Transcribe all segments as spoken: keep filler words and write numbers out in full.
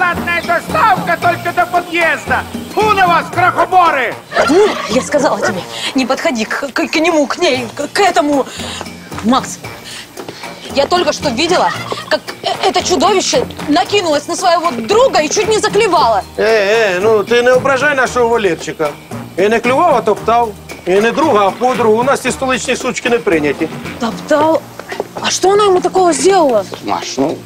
бесплатная доставка только до подъезда. Фу на вас, крохоборы! Я сказала тебе, не подходи к, к, к нему, к ней, к, к этому. Макс, я только что видела, как это чудовище накинулось на своего друга и чуть не заклевало. Э, э, ну ты не ображай нашого Валерчика. Я не клював, а топтав. И не друга, а подругу. У нас ці столичні сучки не прийняті. Топтал? А что она ему такого сделала? Маш, ну,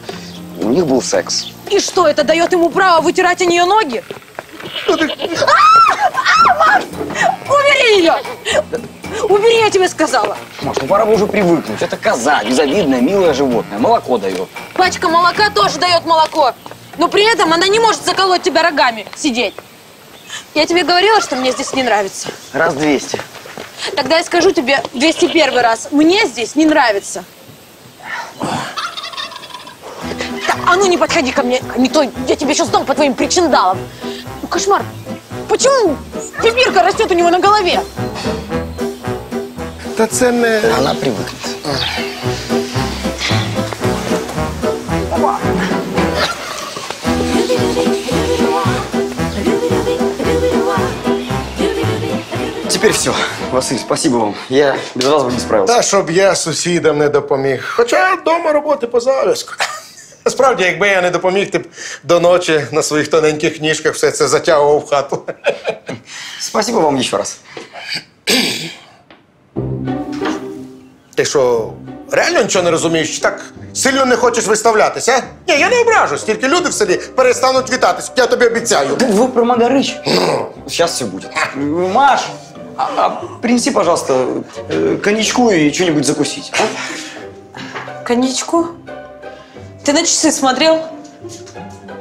у них был секс. И что, это дает ему право вытирать о нее ноги? Что ты? А, Макс! Убери ее! Убери, я тебе сказала! Маш, ну пора бы уже привыкнуть. Это коза, незавидное, милое животное. Молоко дает. Пачка молока тоже дает молоко. Но при этом она не может заколоть тебя рогами сидеть. Я тебе говорила, что мне здесь не нравится? Раз двести. Тогда я скажу тебе двести первый раз. Мне здесь не нравится. Да, а ну не подходи ко мне, не то я тебе сейчас дам по твоим причиндалам. Ну, кошмар. Почему пипирка растет у него на голове? Да це не... Она привыкнет. Теперь все. Василь, спасибо вам. Я без вас бы не справился. Та, щоб я сусідам не допоміг. Хоча вдома роботи по зав'язку. Насправді, якби я не допоміг, ти б до ночі на своїх тоненьких ніжках все це затягував в хату. Спасибо вам ще раз. Ти що, реально нічого не розумієш? Чи так сильно не хочеш виставлятися? Ні, я не ображусь. Тільки люди в селі перестануть вітатись. Я тобі обіцяю. Ви про Магарич. Зараз все буде. Маш! А, а принеси, пожалуйста, коньячку и что-нибудь закусить. А? Коньячку? Ты на часы смотрел?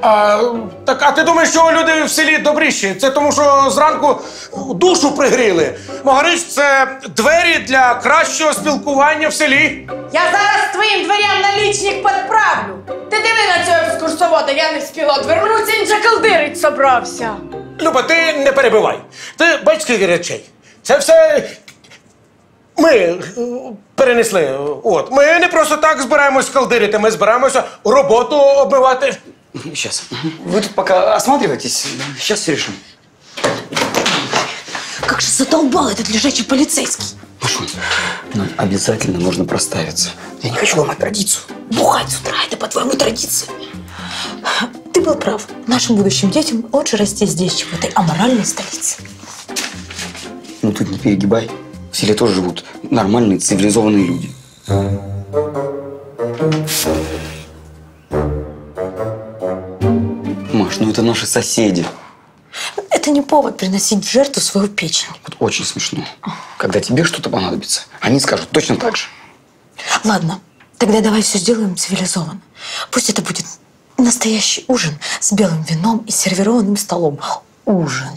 А, так, а ти думаєш, що люди в селі добріші? Це тому, що зранку душу пригріли. Магарич – це двері для кращого спілкування в селі. Я зараз твоїм дверям налічник підправлю. Ти диви на цього екскурсовода, я не встигла двернуться, він же калдирить собрався. Люба, ти не перебивай. Ти бач, скільки речей. Це все ми перенесли. От. Ми не просто так збираємось калдирити, ми збираємося роботу обмивати. Сейчас. Вы тут пока осматривайтесь. Сейчас все решим. Как же задолбал этот лежачий полицейский. Маша, нам обязательно нужно проставиться. Я не хочу ломать традицию. Бухать с утра, это по-твоему традиция. Ты был прав. Нашим будущим детям лучше расти здесь, чем в этой аморальной столице. Ну тут не перегибай. В селе тоже живут нормальные, цивилизованные люди. Маш, ну это наши соседи. Это не повод приносить в жертву свою печень. Вот очень смешно. Когда тебе что-то понадобится, они скажут точно так же. Ладно, тогда давай все сделаем цивилизованно. Пусть это будет настоящий ужин с белым вином и сервированным столом. Ужин.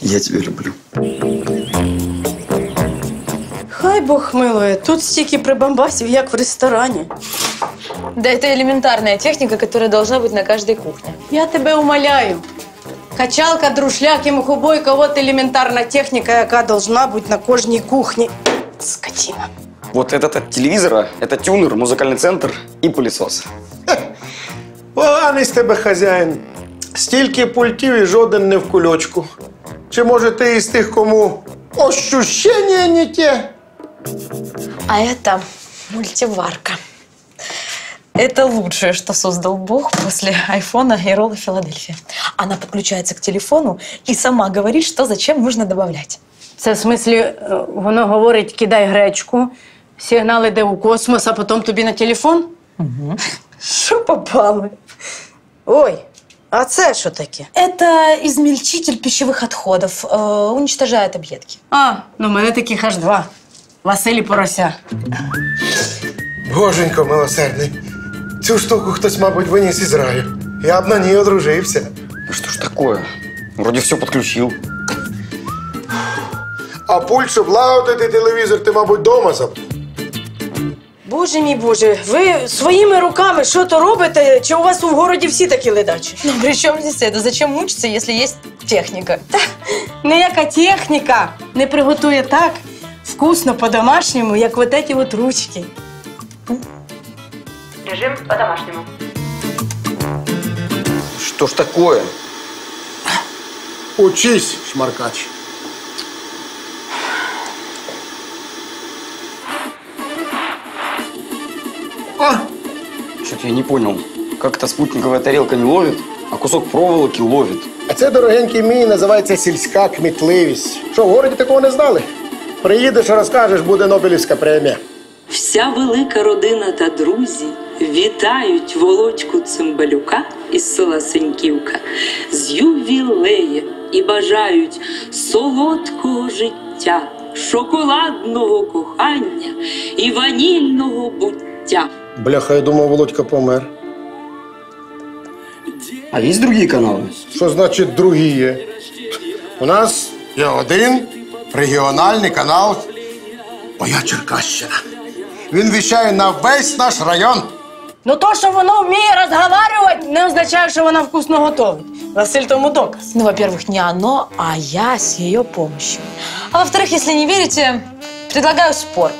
Я тебя люблю. Хай Бог милує, тут стільки прибамбасів, як в ресторані. Да это элементарная техника, которая должна быть на каждой кухне. Я тебя умоляю. Качалка, друшляк и мухобойка – вот элементарная техника, яка должна быть на кожній кухне. Скотина. Вот этот от телевизора, это тюнер, музыкальный центр и пылесос. Поганий з тебе хазяїн. Стільки пультів і жоден не в кульочку. Чи може ти із тих, кому ощущення не те? А это мультиварка. Это лучшее, что создал Бог после айфона и ролла Филадельфия. Она подключается к телефону и сама говорит, что зачем нужно добавлять. Це в смислі, воно говорить, кидай гречку, сигнал іде у космос, а потім тобі на телефон? Угу. Що попало? Ой, а це що таке? Это измельчитель пищевых отходов, э, уничтожает объедки. А, ну в мене таких аж два. Василь Порося. Боженько милосердний. Цю штуку хтось, мабуть, виніс із раю. Я б на ній одружився. Ну що ж такое? Вроді все підключив. А пульт, щоб лаудити телевізор, ти, мабуть, дома забув. Боже мій, Боже, ви своїми руками що-то робите, чи у вас у городі всі такі ледачі? Ну, при чому здесь це? Зачем мучиться, якщо є техніка? Та, ніяка техніка не приготує так вкусно по-домашньому, як вот эти вот ручки. Режим по-домашньому. Что ж такое? Учись, шмаркач. А? Что-то я не понял. Как эта спутниковая тарелка не ловит, а кусок проволоки ловит? А це, дорогенький мій, називається сільська кмітливість. Що, в городі такого не знали? Приїдеш, розкажеш, буде Нобелівська премія. Вся велика родина та друзі вітають Володьку Цимбалюка із села Сеньківка з ювілеєм і бажають солодкого життя, шоколадного кохання і ванільного буття. Бляха, я думав, Володька помер. А есть другие каналы? Что значит другие? У нас є один регіональний канал «Поя Черкащина». Він віщає на весь наш район. Ну то, що воно вміє розмовляти, не означає, що вона вкусно готовить. Василь тому доказ. Ну, во-первых, не оно, а я с ее помощью. А во-вторых, если не верите, предлагаю спор.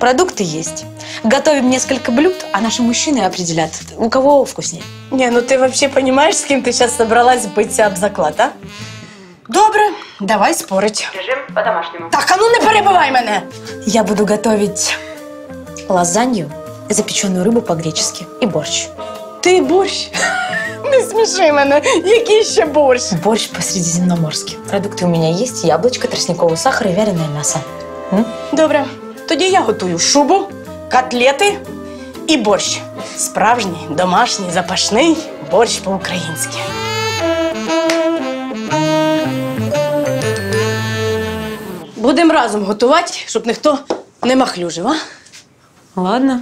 Продукты есть. Готовим несколько блюд, а наши мужчины определят, у кого вкуснее. Не, ну ты вообще понимаешь, с кем ты сейчас собралась биться об заклад, а? Добре, давай спорить. Режим по-домашнему. Так, а ну не перебивай меня! Я буду готовить лазанью, запеченную рыбу по-гречески и борщ. Ты борщ? Не смеши меня, какой еще борщ? Борщ по-средиземноморски. Продукты у меня есть, яблочко, тростниковый сахар и вяленое мясо. М? Добре, тогда я готовлю шубу, котлети і борщ. Справжній, домашній, запашний борщ по-українськи. Будемо разом готувати, щоб ніхто не махлюжив, а? Ладно.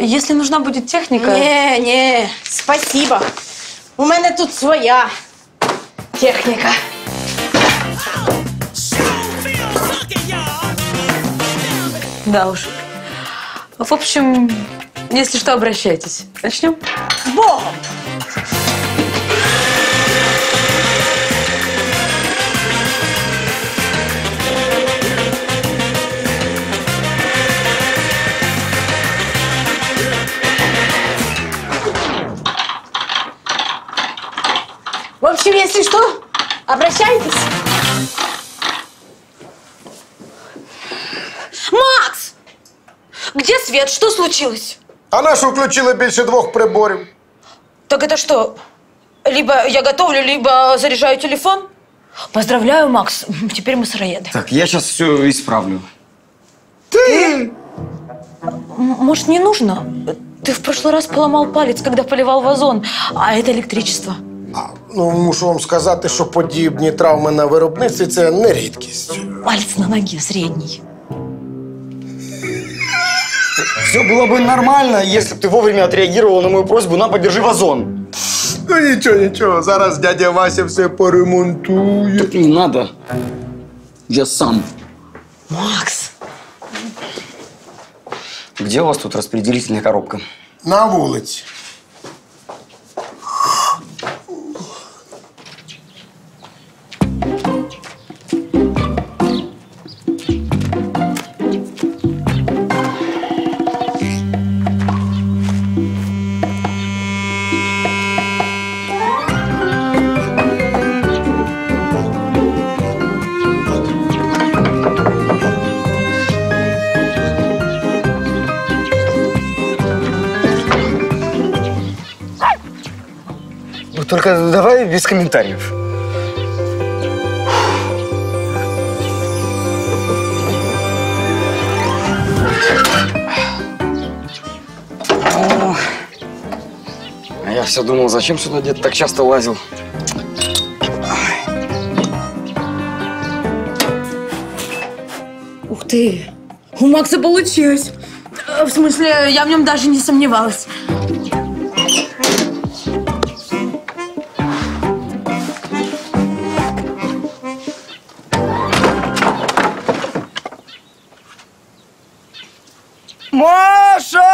Якщо нужна буде техніка... Ні, ні, спасибо. У мене тут своя техніка. Да уж. В общем, если что, обращайтесь. Начнем? С Богом! В общем, если что, обращайтесь. Макс! Где свет? Что случилось? А нашу включила больше двух приборов. Так это что? Либо я готовлю, либо заряжаю телефон? Поздравляю, Макс. Теперь мы сыроеды. Так, я сейчас все исправлю. Ты! Может, не нужно? Ты в прошлый раз поломал палец, когда поливал вазон, а это электричество. А, ну, мушу вам сказать, что подобные травмы на виробництві – это не редкость. Палец на ноге средний. Все было бы нормально, если бы ты вовремя отреагировал на мою просьбу, на, подержи вазон. Ну ничего, ничего, зараз дядя Вася все поремонтует. Так не надо, я сам. Макс! Где у вас тут распределительная коробка? На улице. Только давай без комментариев. О, а я все думал, зачем сюда дед так часто лазил. Ух ты, у Макса получилось. В смысле, я в нем даже не сомневалась. Маша!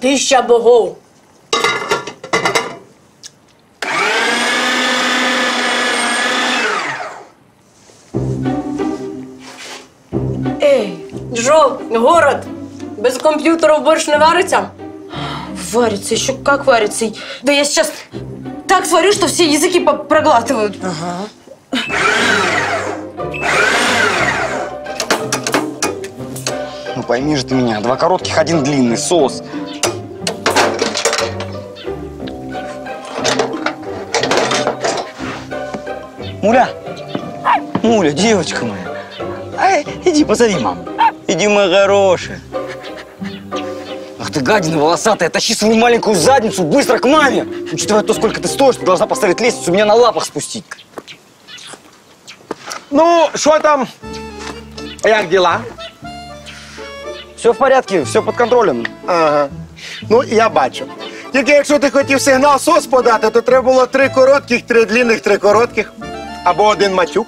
Тисяча богов. Ей, Джо, город, без комп'ютерів борщ не вариться? Варится, еще как варится. Да я сейчас так сварю, что все языки проглатывают. Ага. Ну пойми же ты меня, два коротких, один длинный, соус. Муля, Муля, девочка моя, ай, иди позови маму. Иди, моя хорошая. Ах ты гадина волосатая, тащи свою маленькую задницу быстро к маме. Учитывая то, сколько ты стоишь, ты должна поставить лестницу, меня на лапах спустить. Ну, что там? Как дела? Все в порядке, все под контролем. Ага. Ну, я бачу. Тільки якщо ти хотів сигнал СОС подати, то треба було три коротких, три длинних, три коротких. Або один матюк.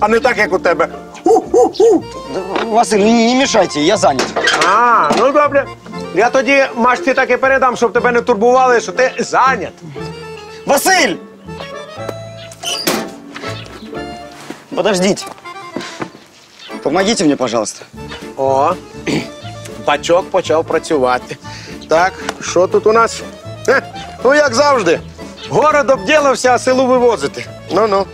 А не так, як у тебе. Василь, не мішайте, я занят. А, ну добре. Я тоді Машці так і передам, щоб тебе не турбували, що ти занят. Василь! Подождите. Помогите мне, пожалуйста. О, бачок почав працювати. Так, що тут у нас? Е, ну, як завжди, город обділився, а селу вивозити. Ну-ну.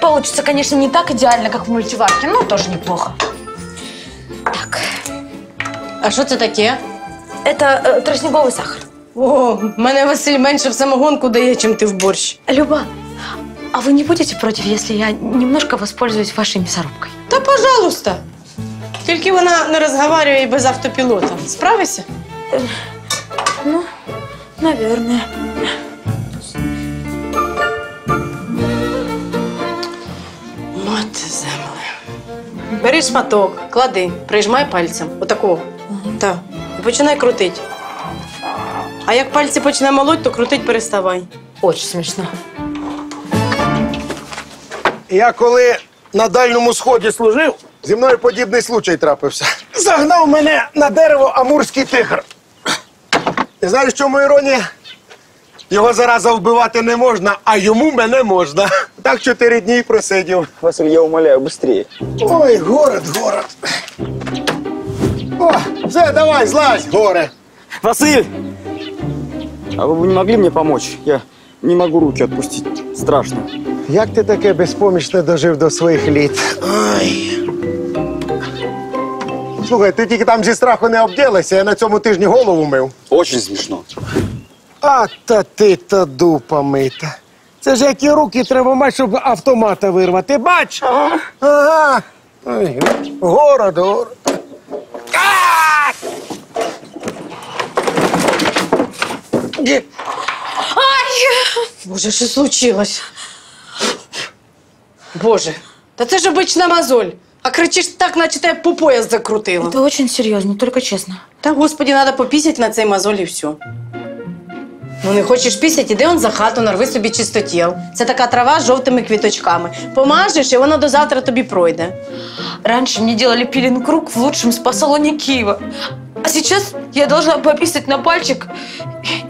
Получится, конечно, не так идеально, как в мультиварке, но тоже неплохо. Так. А що це таке? Це э, тростниковий сахар. О, мене Василь менше в самогонку дає, чим ти в борщ. Люба, а вы не будете против, если я немножко воспользуюсь вашей мясорубкой? Да, пожалуйста. Только она не разговаривает без автопилота. Справишься? Э, ну, наверное. Вот земля. Бери шматок, клади, прижимай пальцем. Вот такого. Так. И починай крутить. А як пальці почне молоть, то крутить переставай. Очень смешно. Я коли на Дальньому Сході служив, зі мною подібний случай трапився. Загнав мене на дерево амурський тигр. І знаєш, в чому іронія? Його зараза вбивати не можна, а йому мене можна. Так чотири дні просидів. Василь, я умоляю, швидше. Ой, город, город. О, все, давай, злазь, горе. Василь! А вы бы не могли мне помочь? Я не могу руки отпустить. Страшно. Як ти таке безпомічно дожив до своїх літ? Ой. Слухай, ти тільки там зі страху не обділася, я на цьому тижні голову мив. Очень смішно. А та ти та дупа мита. Це ж які руки треба мати, щоб автомата вирвати. Бач? Ага. Ага. Ой, город, город. Ай! Боже, що случилось? Боже, да это же обычная мозоль. А кричишь так, наче тебя по пояс закрутила. Это очень серьезно, только честно. Да, господи, надо пописать на цей мозоль и все. Ну не хочешь писать, иди он за хату, нарви собі чистотіл. Це така трава з жовтими квіточками. Помажешь, и воно до завтра тобі пройде. Раньше мне делали пилинг рук в лучшем спа-салоне Киева. А сейчас я должна пописать на пальчик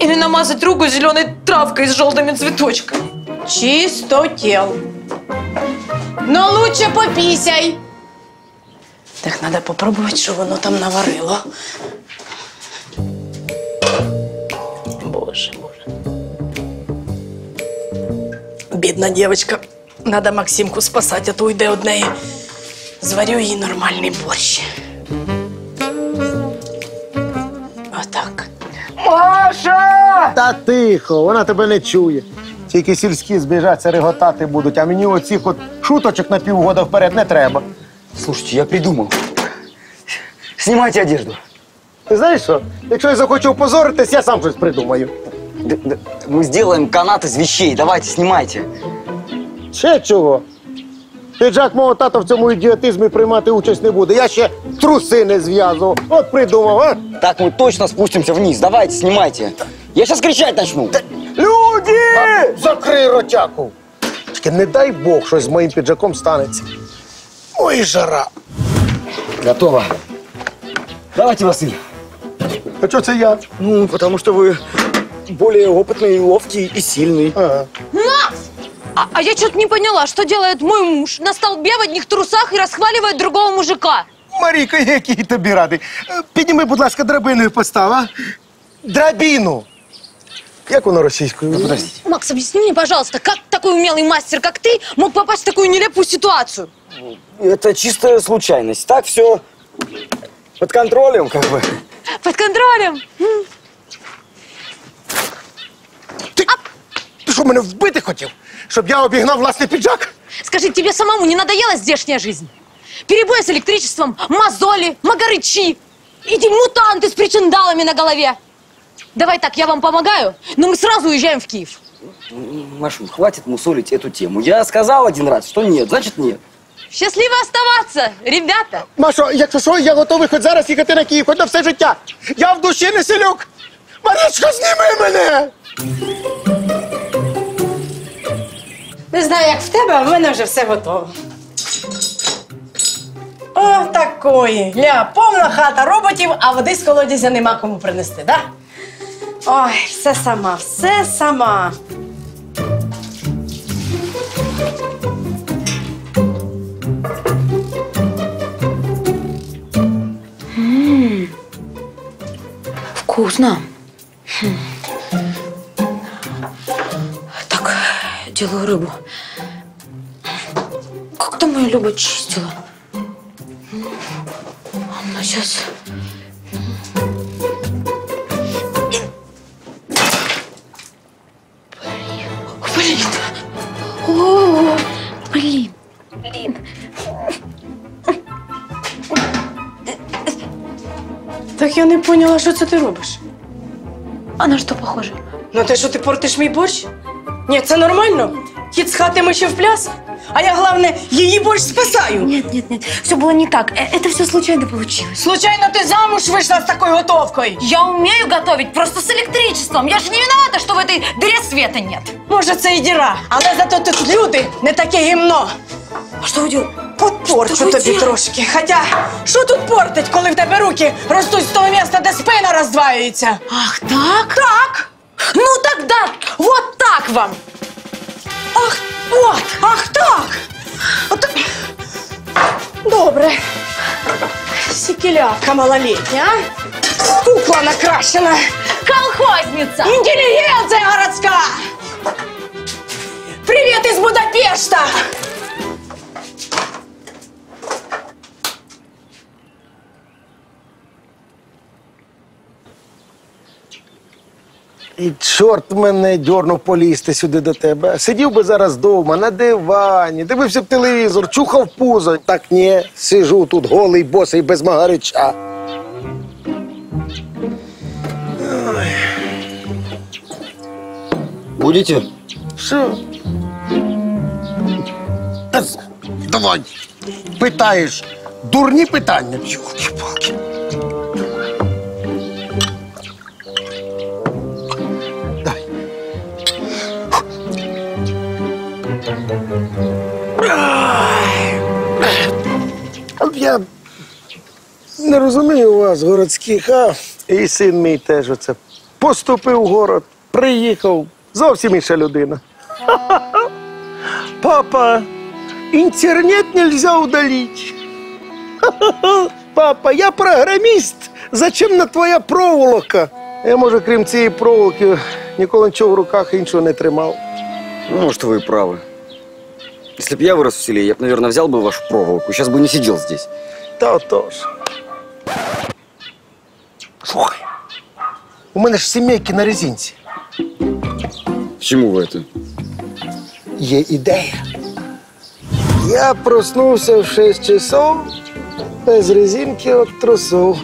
или намазать руку зеленой травкой с желтыми цветочками. Чистотел. Но лучше пописай. Так, надо попробовать, что оно там наварило. Боже, боже. Бедная девочка. Надо Максимку спасать, а то уйдет от нее. Зварю ей нормальный борщ. Так. Маша! Та тихо, вона тебе не чує. Тільки сільські збіжаться, реготати будуть, а мені оцих от шуточок на півгода вперед не треба. Слушайте, я придумав. Знімайте одежду. Ти знаєш що? Якщо я захочу позоритись, я сам щось придумаю. Д -д -д Ми зробимо канат із вещей, давайте, знімайте. Ще чого? Піджак мого тата в цьому ідіотизмі приймати участь не буде. Я ще труси не зв'язував. От придумав, а? Так ми точно спустимося вниз. Давайте, знімайте. Я зараз кричати почну. Люди! А, закрий ротяку. тільки не дай Бог, щось з моїм піджаком станеться. Ой, жара. Готово. Давайте, Василь. А чого це я? Ну, тому що ви более опытный, ловкий и сильный. Ага. Макс! А, а я что-то не поняла, что делает мой муж на столбе в одних трусах и расхваливает другого мужика. Марійка, який тобі радий. Підніми, будь ласка, драбину і постав, а? Драбину! Як воно російською? Ну, подождите. Макс, объясни мне, пожалуйста, как такой умелый мастер, как ты, мог попасть в такую нелепую ситуацию? Это чистая случайность. Так все под контролем, как бы. Под контролем? Ты, ты что, меня вбити хотел? Чтоб я обігнав власний пиджак? Скажи, тебе самому не надоела здешняя жизнь? Перебои с электричеством, мозоли, магарычи, эти мутанты с причиндалами на голове. Давай так, я вам помогаю, но мы сразу уезжаем в Киев. Машу, хватит мусолить эту тему. Я сказал один раз, что нет, значит нет. Щасливо оставаться, ребята. Машо, якщо що, я готовий хоч зараз їхати на Київ, хоч на все життя. Я в душі не селюк. Марічко, зніми мене! Не знаю, як в тебе, а в мене вже все готово. О, такої. Ля, повна хата роботів, а води з колодязя нема кому принести, да? Ой, все сама, все сама. Ммм, вкусно. Хм. Так, делаю рыбу. Как там моя Люба чистила? Ну, сейчас... Блин! О-о-о! Блин! Блин! Так я не поняла, що це ти робиш. А на що похоже? Ну те, що ти портиш мій борщ? Ні, це нормально? Хід з хати ми ще в пляс? А я, главное, її борщ спасаю. Нет, нет, нет. Все было не так. Это все случайно получилось. Случайно ты замуж вышла с такой готовкой? Я умею готовить, просто с электричеством. Я же не виновата, что в этой дыре света нет. Может, це и діра, але зато тут люди не таке гімно. А что вы делаете? Подпорчу тобі трошки. Хотя, що тут портить, коли в тебе руки ростуть з того місця, де спина роздваюється? Ах, так? Так! Ну, тогда вот так вам! Ах, от! Ах, так! От... Добре. Сікілявка малолітня, а? Кукла накрашена. Колхозница! Интеллигенция городская! Привет из Будапешта! І чорт мене дьорнув полізти сюди до тебе. Сидів би зараз дома, на дивані, дивився б телевізор, чухав пузо. Так ні, сижу тут голий, босий, без магарича. Будете? Що? Давай. Питаєш. Дурні питання. Йолки-палки. Я не розумію вас, городських, а і син мій теж оце. Поступив в город, приїхав, зовсім інша людина. Папа, інтернет нельзя удалить. Папа, я програміст, зачем на твоя проволока? Я, може, крім цієї проволоки, ніколи нічого в руках іншого не тримав. Ну, может, ви і праві. Если бы я вырос в селе, я бы, наверное, взял бы вашу проволоку. Сейчас бы не сидел здесь. Да, тоже. Слухай, у меня же семейки на резинке. К чему вы это? Есть идея. Я проснулся в шесть часов, без резинки от трусов.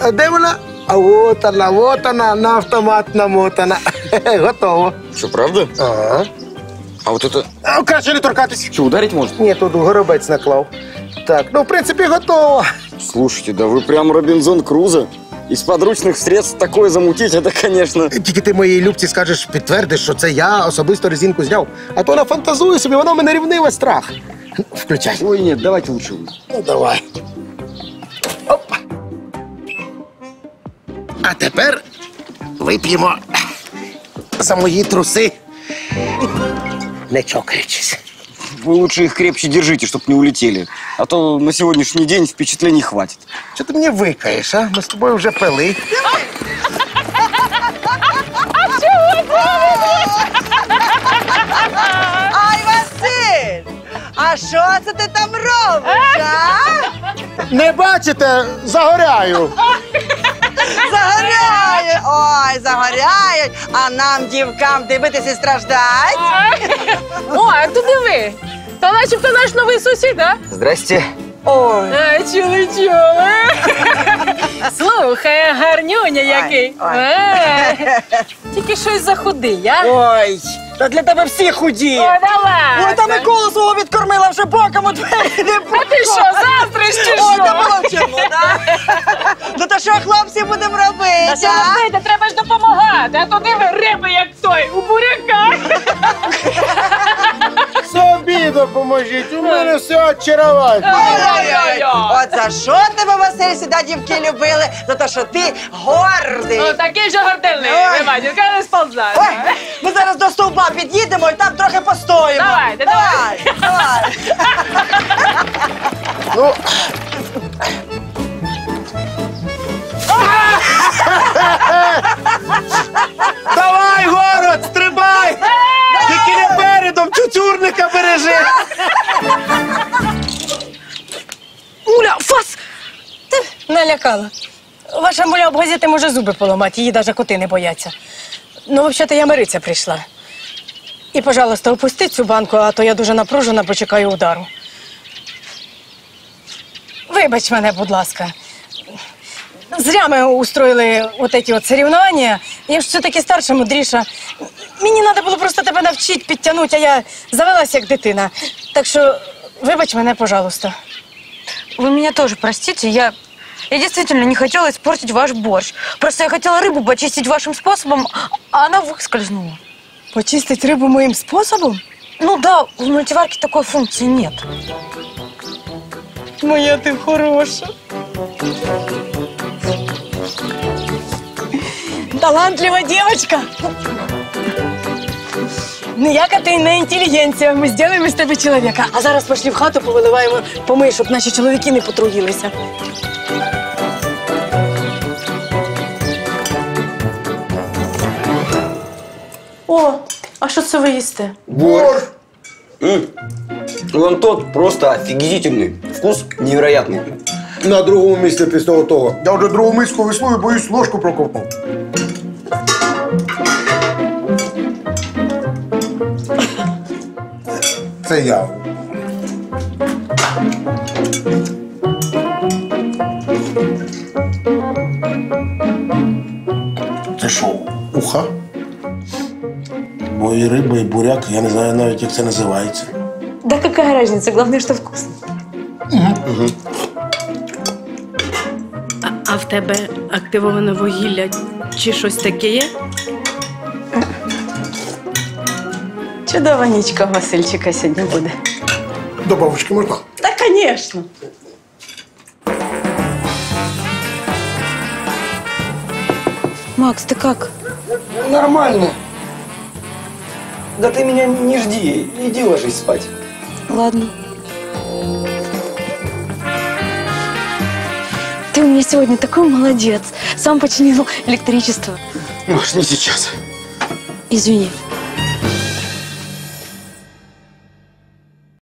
А где она? А вот она, вот она, на автомат намотана. Готово. Что, правда? Ага. А вот это... А, краще не торкатись. Что, ударить может? Нет, тут горобец наклал. Так, ну, в принципе, готово. Слушайте, да вы прям Робінзон Крузо. із подручних средств такое замутить, это, конечно... Тільки ти моїй Любці скажеш, підтвердиш, що це я особисто резинку зняв. А то вона фантазує собі, вона в мене рівнила страх. Включай. Ой, ні, давайте лучше. Ну, давай. Опа. А тепер вип'ємо за мої труси, не чокаючись. Вы лучше их крепче держите, чтобы не улетели. А то на сегодняшний день впечатлений хватит. Что ты мне выкаешь, а? Мы с тобой уже пылы. А чего ты? Ай, Василь! А що це ти там робиш, а? Не бачите? Загоряю. Загоряє! Ой, загоряють! А нам, дівкам, дивитися і страждать! О, а то диви! Та начебто наш новий сусід, а? Здрасте! Ой! А, чули, чули! Слухай, гарнюня який! Тільки щось захудий, а? Ой! Та для тебе всі худі! О, давай! Ой, та Миколу свого відкормила вже боком у двері не було! А ти що, завтра ще що? Ой, та молчимо, да? Ну та що, хлопці, будемо робити, а? Та що робити? Треба ж допомагати, а то диви риби, як той, у буряках! Собі допоможіть, у мене все очаровательно! Ой-ой-ой! От за що тебе, Василь, сюди дівки любили? За те, що ти гордий! Ну, такий же гордильний, Вимадівка не сползає! Ой, ми зараз до стовба під'їдемо і там трохи постоїмо! Давайте, давай! Давай! Ну... Давай, город, стрибай! Тільки не передом, чутюрника бережи! Муля, фас! Ти налякала. Ваша муля об газети може зуби поламати, її навіть коти не бояться. Ну, взагалі-то я мириться прийшла. І, пожалуйста, опусти цю банку, а то я дуже напружена, бо чекаю удару. Вибач мене, будь ласка. Зря ми устроїли оті от соревнування. Я ж все-таки старша, мудріша. Мені треба було просто тебе навчити, підтягнути, а я завелась як дитина. Так що вибач мене, пожалуйста. Вы меня тоже простите, я... Я действительно не хотела испортить ваш борщ. Просто я хотела рыбу почистить вашим способом, а она выскользнула. Почистить рыбу моим способом? Ну да, в мультиварке такой функции нет. Моя ты хороша. Талантливая девочка. Ну, яка ти не інтелігенція, ми зробимо з тебе чоловіка. А зараз пішли в хату, повиливаємо помий, щоб наші чоловіки не потруїлися. О, а що це ви їсте? Борщ! Вон тот просто офігітельний, вкус невероятний. На другому місці після того. Я вже другу миску веслую, боюсь, ложку проковтнув. Це я. Це що, уха? Бо і риба, і буряк, я не знаю навіть, як це називається. Да яка різниця, головне, що вкусно. Угу. А, а в тебе активоване вугілля чи щось таке є? Чудова нічка у Васильчика сьогодні буде. До бабушки можна? Та, звісно. Макс, ти як? Нормально. Да ти мене не жди, іди ложись спати. Ладно. Ти у мене сьогодні такий молодець. Сам починив електричество. Маш, не зараз. Извини.